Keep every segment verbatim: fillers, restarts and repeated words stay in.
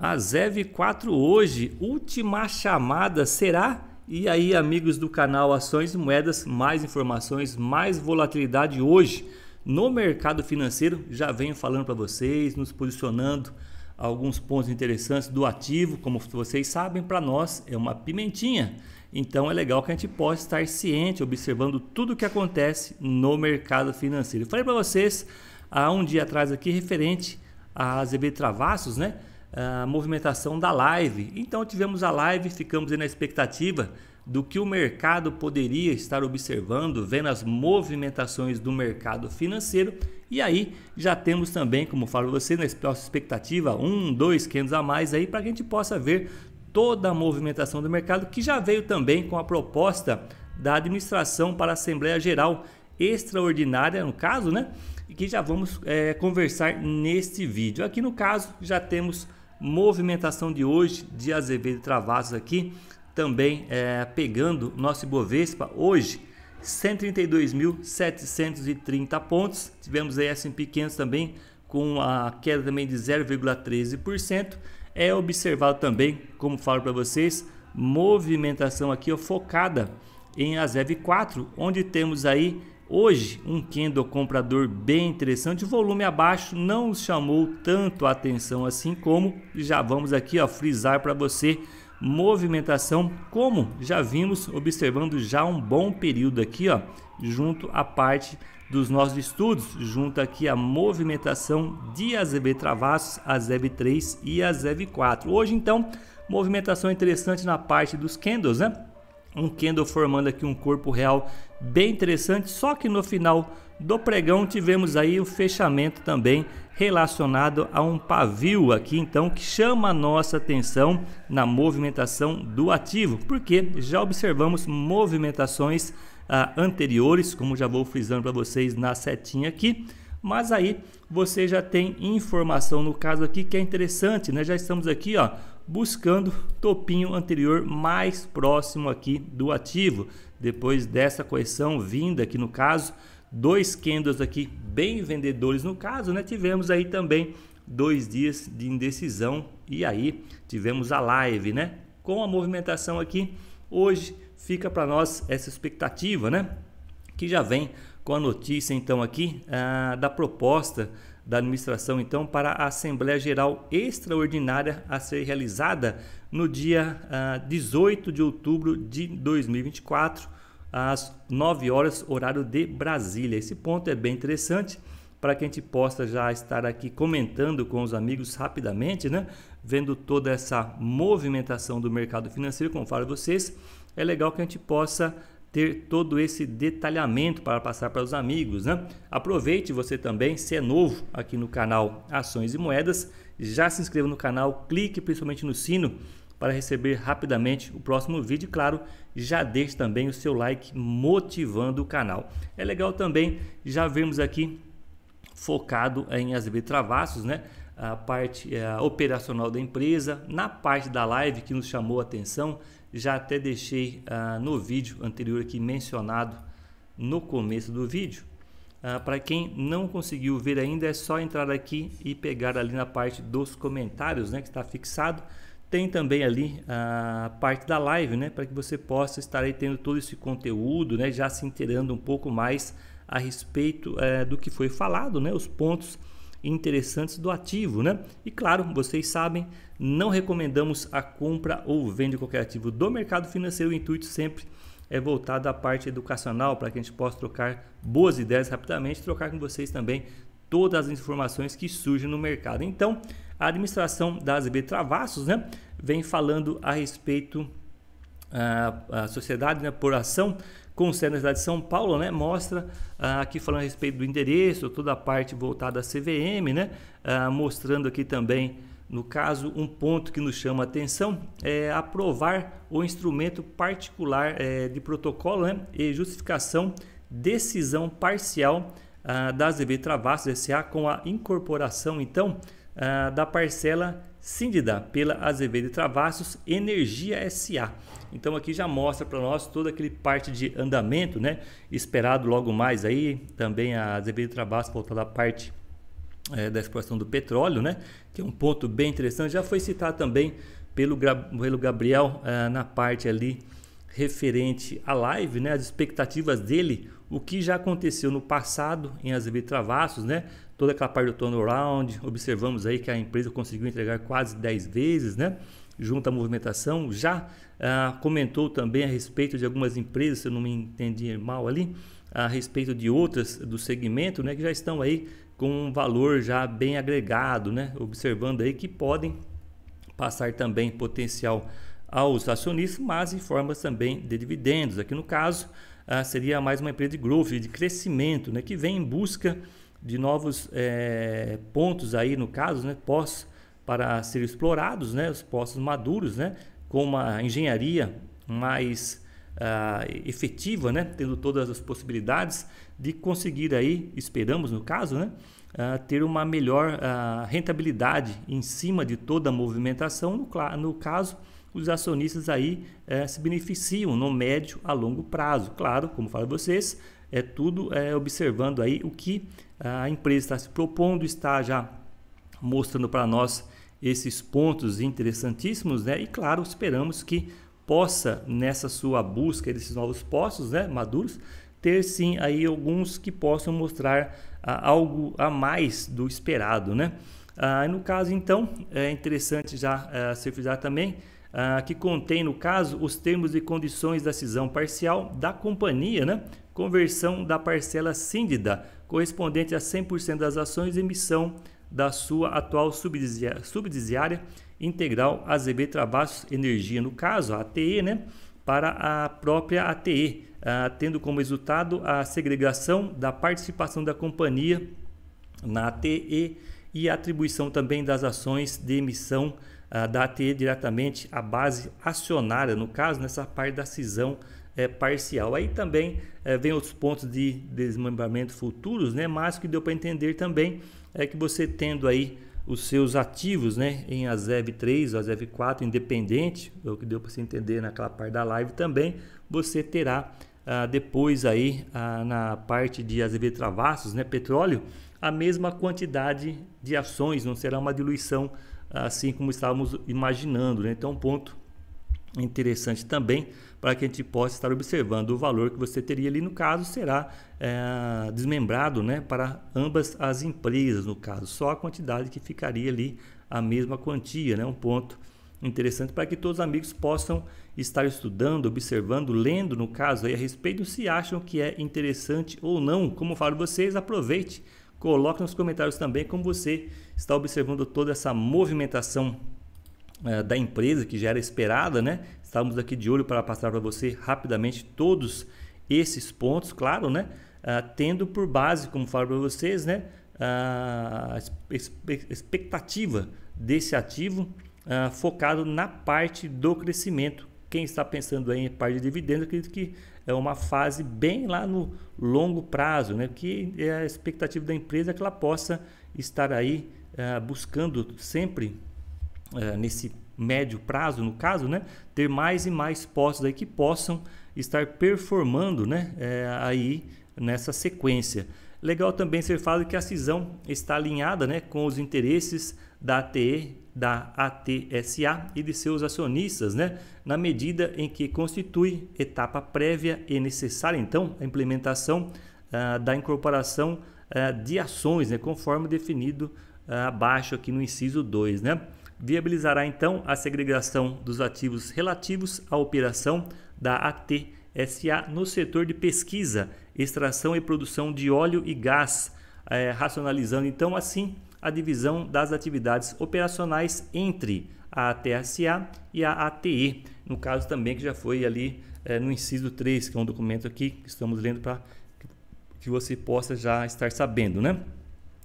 Azevedo e Travassos hoje, última chamada, será? E aí, amigos do canal Ações e Moedas, mais informações, mais volatilidade hoje no mercado financeiro. Já venho falando para vocês, nos posicionando alguns pontos interessantes do ativo. Como vocês sabem, para nós é uma pimentinha. Então é legal que a gente possa estar ciente, observando tudo o que acontece no mercado financeiro. Eu falei para vocês há um dia atrás aqui, referente a Azevedo e Travassos, né? A movimentação da live. Então tivemos a live, ficamos aí na expectativa do que o mercado poderia estar observando, vendo as movimentações do mercado financeiro. E aí já temos também, como falo para vocês, na nossa expectativa, um, dois quinhentos a mais aí, para que a gente possa ver toda a movimentação do mercado, que já veio também com a proposta da administração para a Assembleia Geral Extraordinária, no caso, né? E que já vamos é, conversar neste vídeo. Aqui no caso já temos movimentação de hoje de Azevedo e Travassos aqui, também é, pegando nosso Ibovespa hoje, cento e trinta e dois mil setecentos e trinta pontos. Tivemos aí S e P quinhentos também com a queda também de zero vírgula treze por cento. É observado também, como falo para vocês, movimentação aqui ó, focada em Azevedo e Travassos, onde temos aí hoje um candle comprador bem interessante. O volume abaixo não chamou tanto a atenção assim, como já vamos aqui ó, frisar para você, movimentação como já vimos observando já um bom período aqui ó, junto à parte dos nossos estudos, junto aqui a movimentação de Azevedo e Travassos, Azevedo três e Azevedo quatro. Hoje então movimentação interessante na parte dos candles, né? Um candle formando aqui um corpo real bem interessante, só que no final do pregão tivemos aí o fechamento também relacionado a um pavio aqui, então que chama a nossa atenção na movimentação do ativo, porque já observamos movimentações ah, anteriores, como já vou frisando para vocês na setinha aqui, mas aí você já tem informação no caso aqui que é interessante, né? Já estamos aqui ó, buscando topinho anterior mais próximo aqui do ativo, depois dessa correção vinda aqui no caso, dois candles aqui bem vendedores no caso, né? Tivemos aí também dois dias de indecisão e aí tivemos a live, né? Com a movimentação aqui hoje fica para nós essa expectativa, né? Que já vem com a notícia então aqui ah, da proposta da administração então para a Assembleia Geral Extraordinária a ser realizada no dia ah, dezoito de outubro de dois mil e vinte e quatro. Às nove horas, horário de Brasília. Esse ponto é bem interessante para que a gente possa já estar aqui comentando com os amigos rapidamente, né? Vendo toda essa movimentação do mercado financeiro, como falo a vocês, é legal que a gente possa ter todo esse detalhamento para passar para os amigos, né? Aproveite você também, se é novo aqui no canal Ações e Moedas, já se inscreva no canal, clique principalmente no sino para receber rapidamente o próximo vídeo. Claro, já deixe também o seu like motivando o canal. É legal também, já vimos aqui focado em Azevedo e Travassos, né? A parte é, operacional da empresa. Na parte da live que nos chamou a atenção, já até deixei uh, no vídeo anterior aqui mencionado no começo do vídeo. Uh, para quem não conseguiu ver ainda, é só entrar aqui e pegar ali na parte dos comentários, né? Que está fixado. Tem também ali a parte da live, né? Para que você possa estar aí tendo todo esse conteúdo, né? Já se inteirando um pouco mais a respeito é, do que foi falado, né? Os pontos interessantes do ativo, né? E claro, vocês sabem, não recomendamos a compra ou venda de qualquer ativo do mercado financeiro. O intuito sempre é voltado à parte educacional, para que a gente possa trocar boas ideias rapidamente, trocar com vocês também todas as informações que surgem no mercado. Então, a administração da Azevedo e Travassos, né, vem falando a respeito da uh, sociedade, né, por ação, com sede na cidade de São Paulo, né, mostra uh, aqui falando a respeito do endereço, toda a parte voltada à C V M, né, uh, mostrando aqui também, no caso, um ponto que nos chama a atenção é aprovar o instrumento particular é, de protocolo, né, e justificação, decisão parcial Uh, da Azevedo e Travassos S A com a incorporação então uh, da parcela síndida pela Azevedo e Travassos Energia S A. Então aqui já mostra para nós toda aquele parte de andamento, né? Esperado logo mais aí também a Azevedo e Travassos voltando à parte é, da exploração do petróleo, né? Que é um ponto bem interessante, já foi citado também pelo, pelo Gabriel ah, na parte ali referente à live, né? As expectativas dele, o que já aconteceu no passado em Azevedo e Travassos, né? Toda aquela parte do turnaround, observamos aí que a empresa conseguiu entregar quase dez vezes, né? Junto à movimentação, já ah, comentou também a respeito de algumas empresas, se eu não me entendi mal ali, a respeito de outras do segmento, né? Que já estão aí com um valor já bem agregado, né? Observando aí que podem passar também potencial aos acionistas, mas em formas também de dividendos. Aqui no caso ah, seria mais uma empresa de growth, de crescimento, né? Que vem em busca de novos eh, pontos aí no caso, né? Pós para serem explorados, né? Os postos maduros, né? Com uma engenharia mais ah, efetiva, né? Tendo todas as possibilidades de conseguir aí, esperamos no caso, né? Ah, ter uma melhor ah, rentabilidade em cima de toda a movimentação, no, no caso os acionistas aí eh, se beneficiam no médio a longo prazo. Claro, como falo vocês, é tudo eh, observando aí o que a empresa está se propondo, está já mostrando para nós esses pontos interessantíssimos, né? E claro, esperamos que possa, nessa sua busca desses novos postos, né, maduros, ter sim aí alguns que possam mostrar ah, algo a mais do esperado, né? Ah, no caso então, é interessante já ah, se frisar também ah, que contém no caso os termos e condições da cisão parcial da companhia, né? Conversão da parcela síndida correspondente a cem por cento das ações, emissão da sua atual subsidiária, subsidiária integral Azevedo Travassos Energia, no caso a ATE, né? Para a própria ATE, ah, tendo como resultado a segregação da participação da companhia na ATE e a atribuição também das ações de emissão ah, da ATE diretamente à base acionária, no caso nessa parte da cisão é, parcial. Aí também é, vem outros pontos de desmembramento futuros, né? Mas que deu para entender também é que você tendo aí os seus ativos, né, em Azev três, Azev quatro, independente, é o que deu para se entender naquela parte da live também, você terá ah, depois aí ah, na parte de Azevedo Travassos, né, petróleo, a mesma quantidade de ações, não será uma diluição assim como estávamos imaginando, né? Então, um ponto interessante também para que a gente possa estar observando o valor que você teria ali, no caso será é, desmembrado, né, para ambas as empresas, no caso só a quantidade que ficaria ali, a mesma quantia, né? Um ponto interessante para que todos os amigos possam estar estudando, observando, lendo no caso aí a respeito, se acham que é interessante ou não. Como falo vocês, aproveite, coloque nos comentários também como você está observando toda essa movimentação da empresa, que já era esperada, né? Estávamos aqui de olho para passar para você rapidamente todos esses pontos, claro, né? Ah, tendo por base, como falo para vocês, né, a expectativa desse ativo ah, focado na parte do crescimento. Quem está pensando aí em parte de dividendos, acredito que é uma fase bem lá no longo prazo, né? Que é a expectativa da empresa, que ela possa estar aí ah, buscando sempre Uh, nesse médio prazo, no caso, né, ter mais e mais postos aí que possam estar performando, né, é, aí nessa sequência. Legal também ser falado que a cisão está alinhada, né, com os interesses da A T E, da A T S A e de seus acionistas, né, na medida em que constitui etapa prévia e necessária, então, a implementação uh, da incorporação uh, de ações, né, conforme definido uh, abaixo aqui no inciso dois, né? Viabilizará então a segregação dos ativos relativos à operação da A T S A no setor de pesquisa, extração e produção de óleo e gás, é, racionalizando então assim a divisão das atividades operacionais entre a A T S A e a A T E, no caso também que já foi ali é, no inciso três, que é um documento aqui que estamos lendo para que você possa já estar sabendo, né?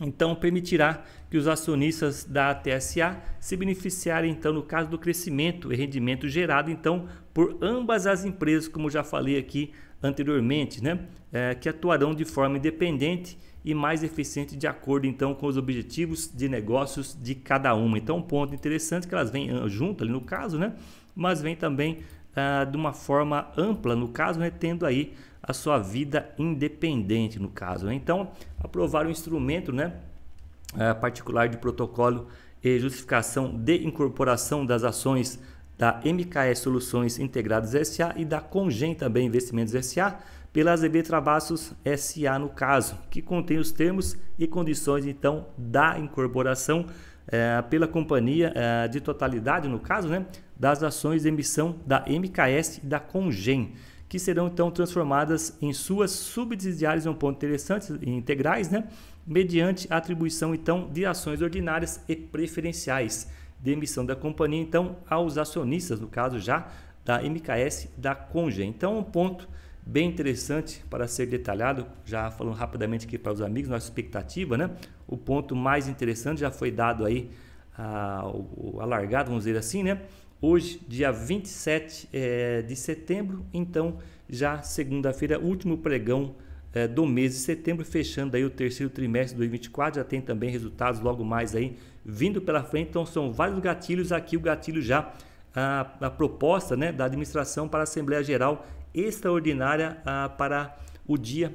Então, permitirá que os acionistas da A T S A se beneficiarem, então, no caso do crescimento e rendimento gerado, então, por ambas as empresas, como já falei aqui anteriormente, né? É, que atuarão de forma independente e mais eficiente de acordo, então, com os objetivos de negócios de cada uma. Então, um ponto interessante é que elas vêm junto ali no caso, né? Mas vem também ah, de uma forma ampla, no caso, né? Tendo aí a sua vida independente, no caso. Então, aprovar o instrumento, né, uh, particular de protocolo e justificação de incorporação das ações da M K S Soluções Integradas S A e da CONGEN Bem Investimentos S A pela Azevedo e Travassos S A no caso, que contém os termos e condições então da incorporação eh, pela companhia eh, de totalidade no caso, né, das ações de emissão da M K S e da CONGEN, que serão então transformadas em suas subsidiárias, um ponto interessante, integrais, né, mediante atribuição então de ações ordinárias e preferenciais de emissão da companhia então aos acionistas, no caso já da M K S, da CONGEN. Então, um ponto bem interessante para ser detalhado, já falando rapidamente aqui para os amigos, nossa expectativa, né? O ponto mais interessante já foi dado aí, a, a largada, vamos dizer assim, né? Hoje, dia vinte e sete é, de setembro, então já segunda-feira, último pregão é, do mês de setembro, fechando aí o terceiro trimestre de dois mil e vinte e quatro, já tem também resultados logo mais aí vindo pela frente, então são vários gatilhos aqui, o gatilho já, a, a proposta, né, da administração para a Assembleia Geral Extraordinária ah, para o dia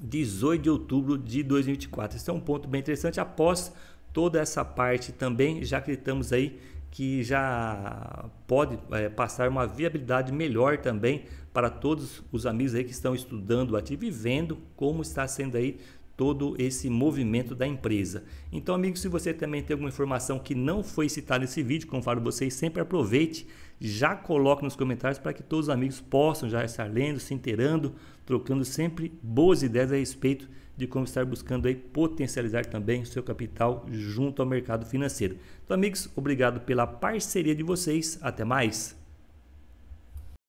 dezoito de outubro de dois mil e vinte e quatro. Esse é um ponto bem interessante. Após toda essa parte também, já acreditamos aí que já pode é, passar uma viabilidade melhor também para todos os amigos aí que estão estudando o ativo e vendo como está sendo aí todo esse movimento da empresa. Então, amigos, se você também tem alguma informação que não foi citada nesse vídeo, como falo vocês, sempre aproveite, já coloque nos comentários para que todos os amigos possam já estar lendo, se inteirando, trocando sempre boas ideias a respeito de como estar buscando aí potencializar também o seu capital junto ao mercado financeiro. Então, amigos, obrigado pela parceria de vocês. Até mais!